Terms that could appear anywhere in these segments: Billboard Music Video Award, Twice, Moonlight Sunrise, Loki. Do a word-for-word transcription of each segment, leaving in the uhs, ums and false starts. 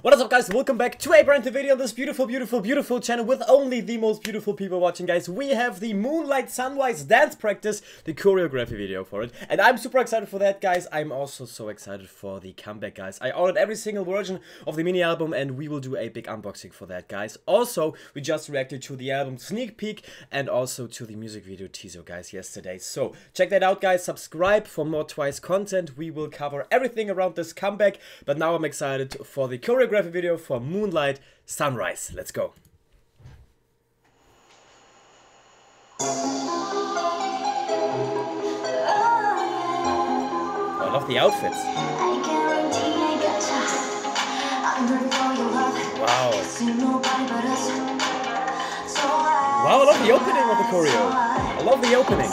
What is up, guys? Welcome back to a brand new video on this beautiful, beautiful, beautiful channel with only the most beautiful people watching, guys. We have the Moonlight Sunrise dance practice, the choreography video for it. And I'm super excited for that, guys. I'm also so excited for the comeback, guys. I ordered every single version of the mini album and we will do a big unboxing for that, guys. Also, we just reacted to the album sneak peek and also to the music video teaser, guys, yesterday. So check that out, guys. Subscribe for more Twice content. We will cover everything around this comeback. But now I'm excited for the choreography video for Moonlight Sunrise. Let's go. Oh, I love the outfits. Wow. Wow, I love the opening of the choreo. I love the opening.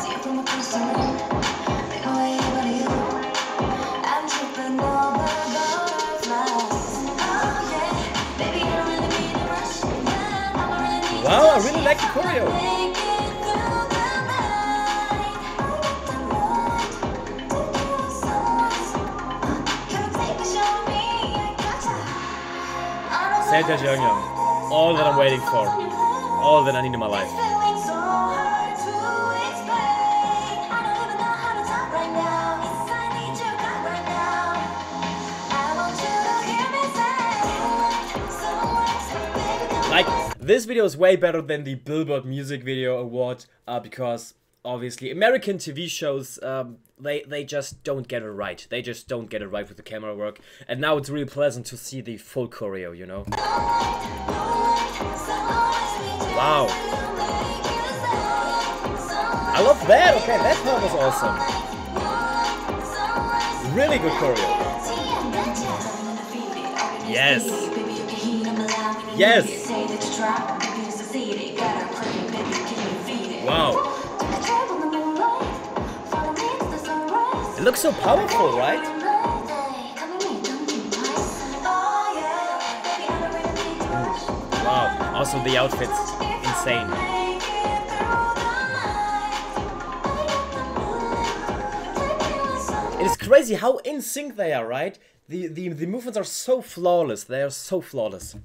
Wow, I really like the choreo. Santa Young Young, all that I'm waiting for, all that I need in my life. Like, this video is way better than the Billboard Music Video Award uh, because obviously American T V shows, um, they, they just don't get it right. They just don't get it right with the camera work. And now it's really pleasant to see the full choreo, you know? Wow. I love that. Okay, that part was awesome. Really good choreo. Yes. Yes! Wow! It looks so powerful, right? Wow, also the outfits, insane. It is crazy how in sync they are, right? The, the, the movements are so flawless, they are so flawless.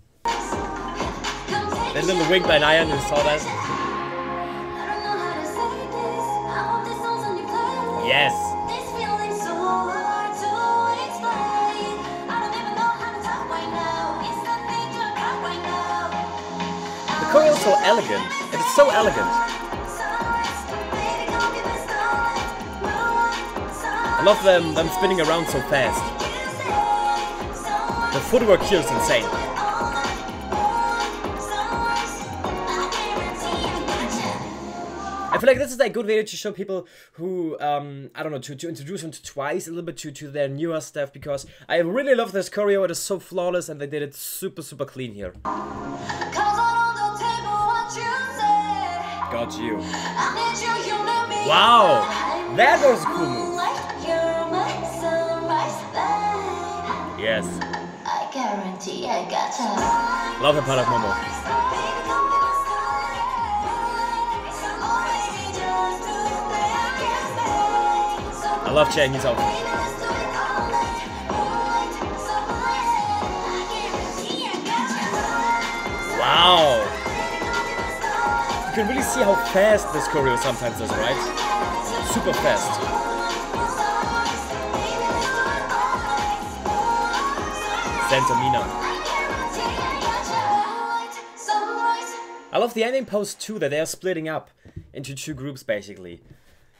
That little wink by Nyan, you saw that? Yes. The choreo is so elegant. It is so elegant. I love them, them spinning around so fast. The footwork here is insane. I feel like this is a good video to show people who, um, I don't know, to, to introduce them to Twice a little bit to, to their newer stuff, because I really love this choreo. It is so flawless and they did it super, super clean here. Got you. Wow, that was a cool move. Yes. I guarantee I got love the part of Momo. I love Changi's outfit. Wow! You can really see how fast this choreo sometimes is, right? Super fast. Santa Mina. I love the ending pose too, that they are splitting up into two groups basically.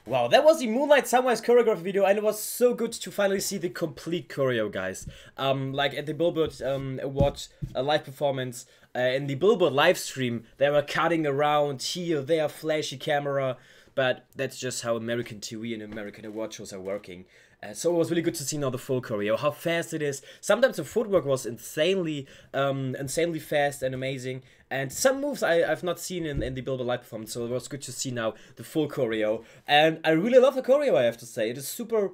Wow, that was the Moonlight Sunrise choreography video, and it was so good to finally see the complete choreo, guys. Um, like at the Billboard um, Award uh, live performance, uh, in the Billboard live stream, they were cutting around here, there, flashy camera, but that's just how American T V and American award shows are working. Uh, so it was really good to see now the full choreo, how fast it is. Sometimes the footwork was insanely, um, insanely fast and amazing. And some moves I, I've not seen in, in the Billboard live performance, so it was good to see now the full choreo. And I really love the choreo, I have to say. It is super,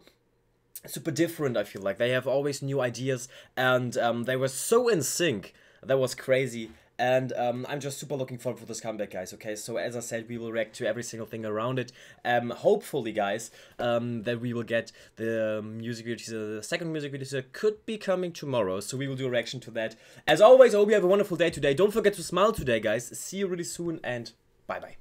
super different, I feel like. They have always new ideas, and um, they were so in sync. That was crazy. And um, I'm just super looking forward for this comeback, guys, okay? So as I said, we will react to every single thing around it. Um, hopefully, guys, um, that we will get the music video teaser. The second music video teaser could be coming tomorrow, so we will do a reaction to that. As always, I hope you have a wonderful day today. Don't forget to smile today, guys. See you really soon, and bye-bye.